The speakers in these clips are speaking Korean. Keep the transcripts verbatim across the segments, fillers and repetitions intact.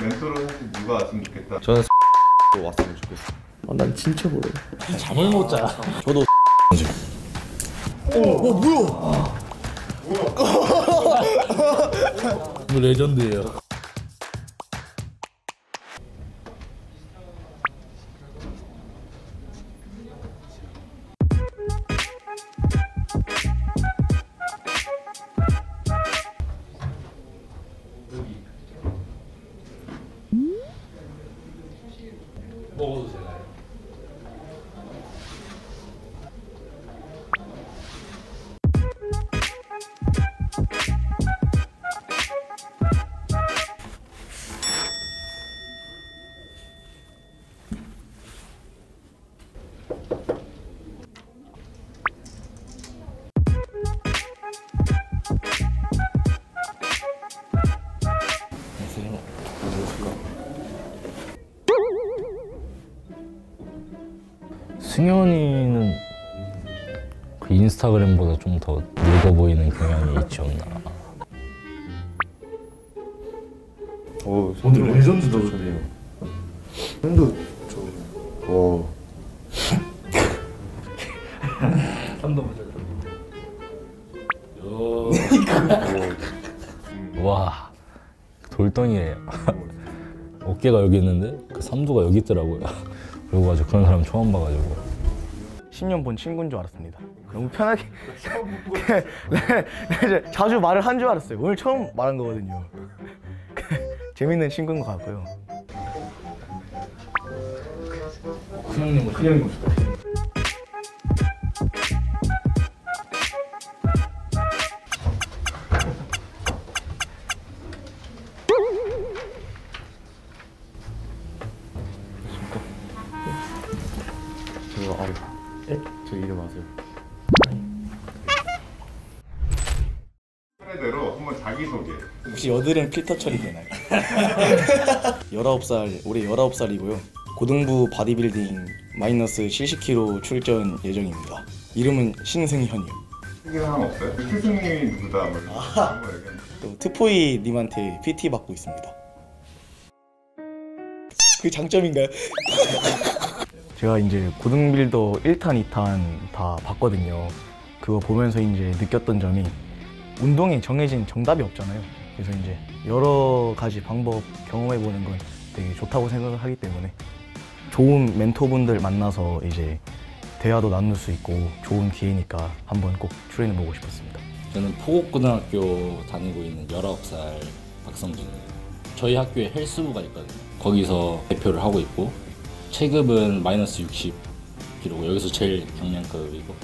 멘토로 사실 누가 왔으면 좋겠다. 저는 X로 왔으면 좋겠어. 아, 난 진짜 모르. 잠을 못 자. 저도 X인지. 오, 어, 뭐야? 아. 뭐야? 오늘 레전드예요. 먹어도 되나요? 승현이는 그 인스타그램보다 좀 더 늙어 보이는 경향이 있지 않나. 오, 오늘 레전드도 좋네요. 형도 저... 와... 한번 보자. 와... 돌덩이래요. 어깨가 여기 있는데 그 삼두가 여기 있더라고요. 그래가지고 그런 사람 처음 봐가지고 십 년 본 친구인 줄 알았습니다. 너무 편하게 네, 자주 말을 한 줄 알았어요. 오늘 처음 말한 거거든요. 재밌는 친구인 것 같고요. 큰형님 큰형님 저 알아. 에? 저 이름 아세요? 차례대로 한번 자기소개. 혹시 여드름 필터 처리되나요? 열아홉 살, 올해 열아홉 살이고요. 고등부 바디빌딩 마이너스 칠십 킬로그램 출전 예정입니다. 이름은 신승현이요. 특이사항 없어요? 스승님이 누구다? 아, 또 트포이 님한테 피티 받고 있습니다. 그게 장점인가요? 제가 이제 고등빌더 일 탄, 이 탄 다 봤거든요. 그거 보면서 이제 느꼈던 점이 운동에 정해진 정답이 없잖아요. 그래서 이제 여러 가지 방법 경험해보는 건 되게 좋다고 생각을 하기 때문에 좋은 멘토분들 만나서 이제 대화도 나눌 수 있고 좋은 기회니까 한번 꼭 출연해보고 싶었습니다. 저는 포곡고등학교 다니고 있는 열아홉 살 박성준이에요. 저희 학교에 헬스부가 있거든요. 거기서 대표를 하고 있고 체급은 마이너스 육십 킬로그램, 여기서 제일 경량급이고.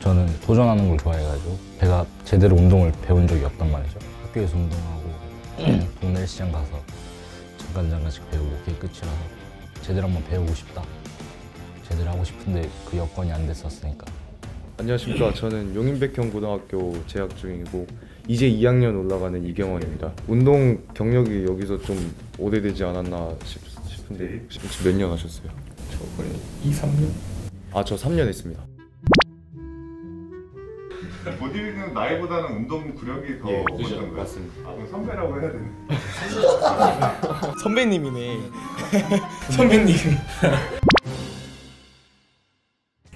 저는 도전하는 걸 좋아해가지고 제가 제대로 운동을 배운 적이 없단 말이죠. 학교에서 운동하고 동네 시장 가서 잠깐 잠깐씩 배우고 그게 끝이라서 제대로 한번 배우고 싶다. 제대로 하고 싶은데 그 여건이 안 됐었으니까. 안녕하십니까. 저는 용인백형 고등학교 재학 중이고 이제 이 학년 올라가는 이경원입니다. 운동 경력이 여기서 좀 오래되지 않았나 싶습니다. 근데 혹시 몇 년 하셨어요? 저 거의 이, 삼 년? 아, 저 삼 년 했습니다. 보디빌딩은 나이보다는 운동 구력이 더 어떤 거 같습니다. 아, 그럼 선배라고 해야 되네. 선배님이네. 선배님.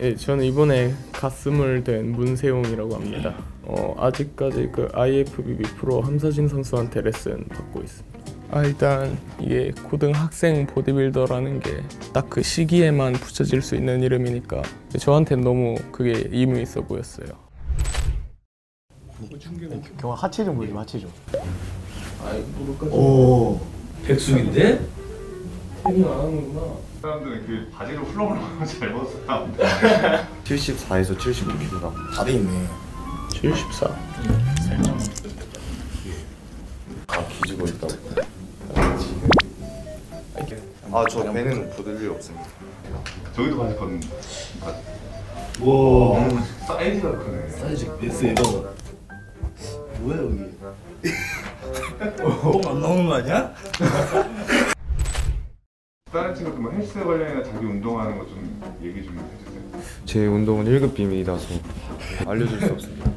예, 저는 이번에 가슴을 댄 문세용이라고 합니다. 어, 아직까지 그 아이에프비비 프로 함서진 선수한테 레슨 받고 있습니다. 아, 일단 이게 고등학생 보디빌더라는 게 딱 그 시기에만 붙여질 수 있는 이름이니까 저한테는 너무 그게 의미 있어 보였어요. 경화 하체 좀 보여줘, 하체 좀. 아이, 무릎까지. 오, 백숙인데? 태닝 안 하는구나. 사람들은 그 바지로 훌렁훌렁 잘 벗은 사람들. 칠십사에서 칠십오 킬로그램. 다 돼 있네. 칠십사. 살짝. 아, 기지고 있다고. 아, 저 배는 부들 일 없습니다. 저기도 바지 걷는다. 우와, 사이즈가 크네. 사이즈 에스에다가 뭐야 여기? 똥 안 나오는 거 아니야? 다른 친구들 뭐 헬스 관련이나 자기 운동하는 거 좀 얘기 좀 해주세요. 제 운동은 일급 비밀이라서 알려줄 수 없습니다.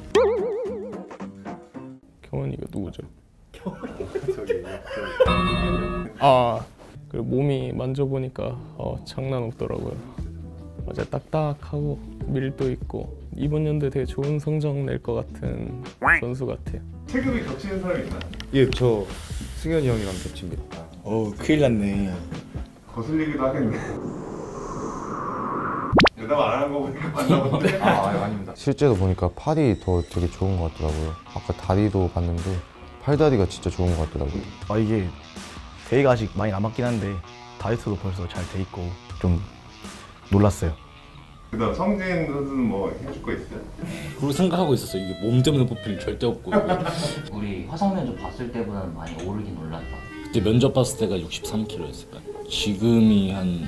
경원이가 누구죠? 아, 그리고 몸이 만져보니까 어, 장난 없더라고요. 맞아, 딱딱하고 밀도 있고 이번 연도에 되게 좋은 성적 낼 것 같은 선수 같아요. 체급이 겹치는 사람이 있나요? 예, 저 승현이 형이랑 겹칩니다. 어우, 큰일 났네. 거슬리기도 하겠네. 대답 안 하는 거 보니까 맞나 본데? 아, 아닙니다. 실제로 보니까 팔이 더 되게 좋은 것 같더라고요. 아까 다리도 봤는데 팔다리가 진짜 좋은 것 같더라고요. 아, 이게 대회가 아직 많이 남았긴 한데 다이어트도 벌써 잘 돼 있고 좀 놀랐어요. 그다음 성진 선수는 뭐 해줄 거 있어요? 그걸 생각하고 있었어요. 이게 몸 때문에 뽑힐 절대 없고. 우리 화성 면접 봤을 때보다는 많이 오르긴 올랐다. 그때 면접 봤을 때가 육십삼 킬로그램였을까? 지금이 한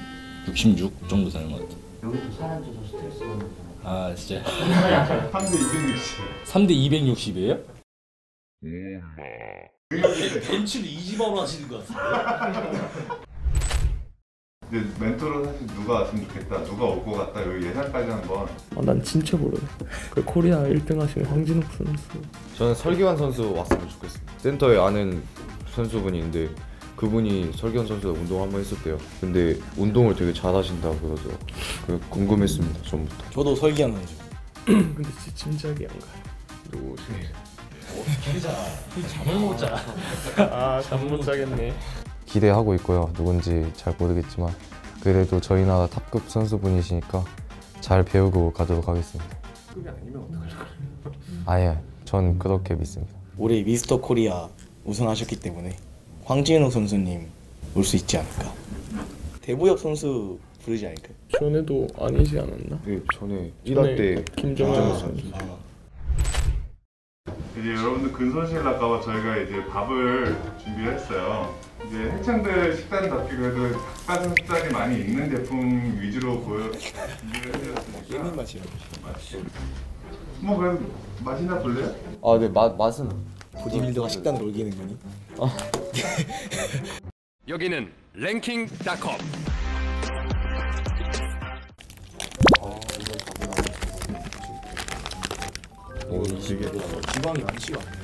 육십육 정도 되는 것 같아요. 여기도 사람 줘서 스트레스 받는 거아 진짜. 삼 대 이백육십. 삼 대 이백육십이에요? 예. 벤치를 이집어로 하시는 것 같아요. 근데 멘토로 사실 누가 왔으면 좋겠다, 누가 올 것 같다, 여기 예상까지 한번. 아, 난 진짜 모르요. 그 코리아 일 등 하시는 황진욱 선수. 저는 설기환 선수 왔으면 좋겠습니다. 센터에 아는 선수분인데 그분이 설기환 선수가 운동 한번 했었대요. 근데 운동을 되게 잘하신다고 그러죠. 궁금했습니다, 전부터. 저도 설기환 선수. 근데 진작이 안 가요. 누구 오시네. 기자, 잠을 못 자. 아, 잠 못 자겠네. 기대하고 있고요. 누군지 잘 모르겠지만 그래도 저희 나라 탑급 선수분이시니까 잘 배우고 가도록 하겠습니다. 탑급이 아니면 어떡하려고 그래요? 아예, 전 그렇게 믿습니다. 올해 미스터 코리아 우승하셨기 때문에 황진우 선수님 올 수 있지 않을까? 대보엽 선수 부르지 않을까요? 전에도 아니지 않았나? 네, 전에 일 화 때 김정은 선수. 이제 여러분들 근손실 날까봐 저희가 이제 밥을 준비를 했어요. 이제 해창들 식단이 바뀌고 해도 닭가슴살이 많이 있는 제품 위주로 보여 준비를 해드렸으니까. 예민 맛이요. 뭐 그래도 맛이나 볼래요? 아, 네, 맛 맛은. 보디빌더가 식단을 올리는 거니? 어. 여기는 랭킹 닷 컴. 아, 이거 가보나. 오, 이게 지방이 많지가 않네.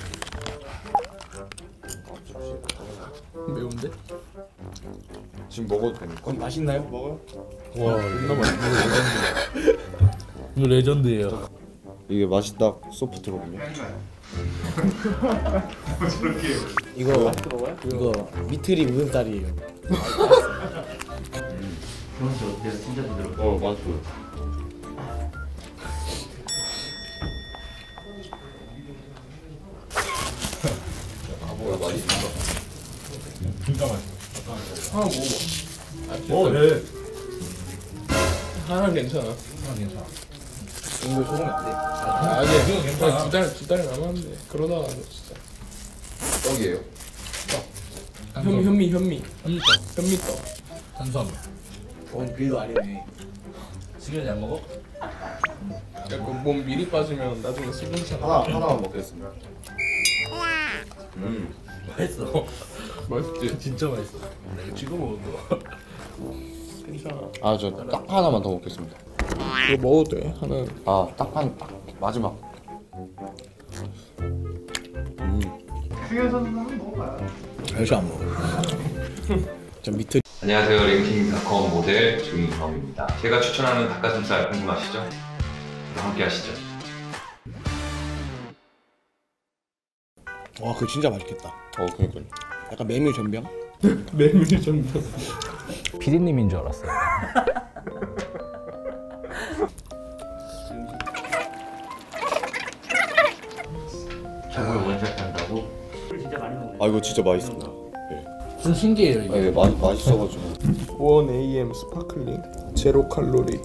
매운데? 지금 먹어도 됩니까? 맛있나요? 먹어요? 와, 존나 맛있네. 이거 레전드예요. 이게 맛이 딱 소프트거든요. 저렇게 이거 이거 미트리 묵은 딸이에요. 평소 어때요? 진짜 부드럽고. 어, 맛있어요. 진짜 맛있어. 하나 먹어봐. 어, 네. 하나 괜찮아. 하나 괜찮아. 이거 조금 안 돼. 아, 아니야. 이거 괜찮아. 두 달, 두 달 남았는데. 그러다가 진짜. 떡이에요. 떡. 현미, 현미, 현미. 현미떡. 현미떡. 탄수화물. 어, 그래도 아니네. 수근이 안 먹어? 약간 몸 미리 빠지면 나중에 수근이 차. 하나, 하나만 먹겠습니다. 음. 맛있어. 맛있지? 진짜 맛있어. 지금 먹어도 괜찮아. 아, 저 딱 하나만 더 먹겠습니다. 이거 먹어도 돼? 하나. 아, 딱 한, 딱 마지막. 음. 승현 선수는 한번 먹어봐요. 역시 안 먹어. 좀 밑에. 안녕하세요, 랭킹 닷 컴 모델 조인범입니다. 제가 추천하는 닭가슴살 궁금하시죠? 함께 하시죠. 와, 그거 진짜 맛있겠다. 어, 그니까. 약간 메밀 전병? 메밀 전병. 피디님인 줄 알았어요. 저걸 원샷한다고? 술 진짜 많이 먹네. 아, 이거 진짜 맛있습니다. 네. 좀 신기해요 이게. 아, 네, 맛 맛있어가지고. 원 에이 엠 스파클링 제로 칼로리.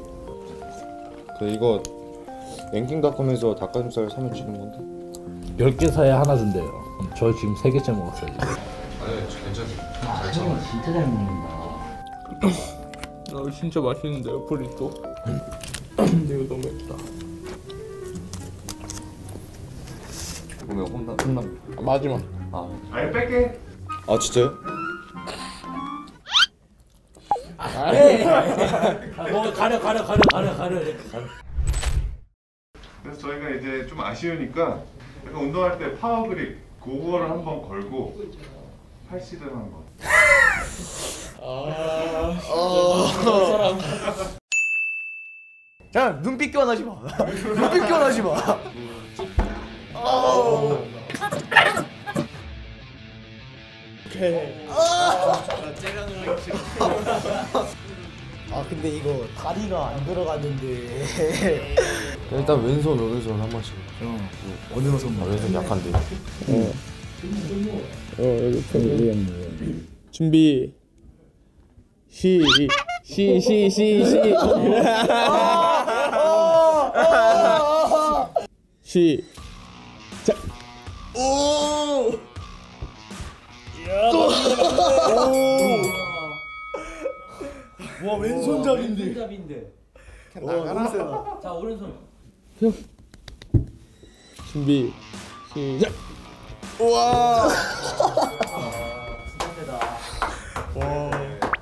그 이거 랭킹 닷 컴에서 닭가슴살 사면 주는 건데. 열 개 사에 하나 준대요. 저 지금 세 개째 먹었어요. 아니, 저 괜찮아요. 아, 생각보다 진짜 잘 먹는다. 아, 진짜 맛있는데요, 브리또. 근데 이거 너무 맵다. 그러면 혼나, 혼나. 아, 마지막. 아, 아니, 뺄게. 아, 진짜요? 아, 에이. 아, 뭐, 가려, 가려, 가려, 가려, 가려. 그래서 저희가 이제 좀 아쉬우니까 약간 운동할 때 파워그립, 그거를 한번 걸고 팔씨름 한번. 아, 진짜. 자, 눈빛 교환하지 마. 눈빛 교환하지 마. 오케이. 아, 근데 이거 다리가 안 들어갔는데. 일단 왼손, 오른손 한 번씩. 어, 어느 손? 왼손 약한데. 어. 어, 여기 좀 준비. 시, 시, 시, 시, 시. 시. 자. 오! 또! 와, 왼손잡인데. 왼손잡인데. 나가라. 자, 오른손. 형. 준비. 시작. 우와.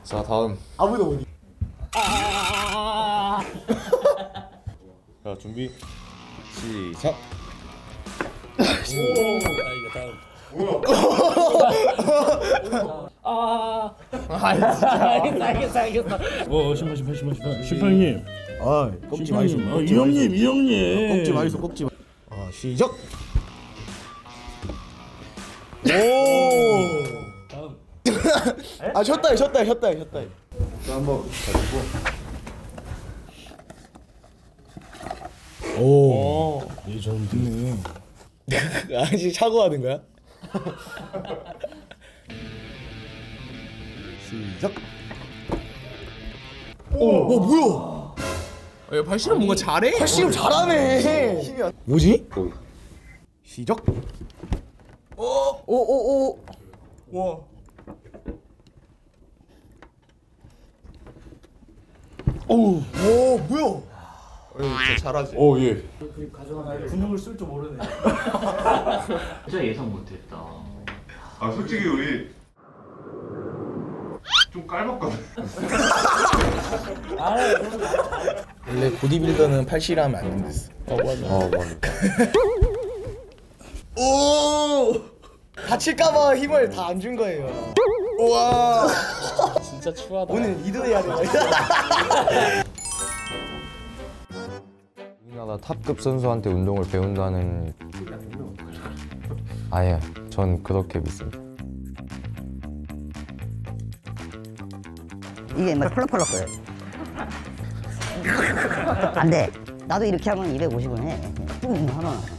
자, 다음. 아무도 못. 아. 자, 준비. 시작. 오. 아, 이거 다음. 뭐야? 아. 아, 진짜. 알겠어, 알겠어. 어, 신발, 신발, 신발, 신발. 신발님. 아, 꼭지 많이 줘. 이 형님, 이 형님. 꼭지 많이 줘, 꼭지. 아, 시작. 오. 다음. 아, 쳤다, 쳤다, 쳤다, 쳤다. 자, 한번 가지고. 오. 얘 좀 듣네. 아니, 사고하는 거야? 시작. 오, 와, 뭐야? 야, 발씨름 뭔가 잘해? 발씨름 잘하네. 힘이 안... 뭐지? 오. 시작. 오, 오, 오, 오. 와. 오, 오, 뭐야? 진짜 잘하지. 오, 예. 그 가져가나 근육을 쓸 줄 모르네. 진짜 예상 못했다. 아, 솔직히 우리 좀 깔먹거든. 아, 원래 보디빌더는 팔씨름 하면 안 된댔어. 어, 맞아. 어, 맞아. 오! 다칠까봐 힘을 다 안 준 거예요. 우와. 진짜 추하다. 오늘 리드해야 돼. 우리나라 탑급 선수한테 운동을 배운다는. 아예, 전 그렇게 믿습니다. 이게 막 펄럭펄럭 거려. 안 돼. 나도 이렇게 하면 이백오십은 해. 뚱 하나.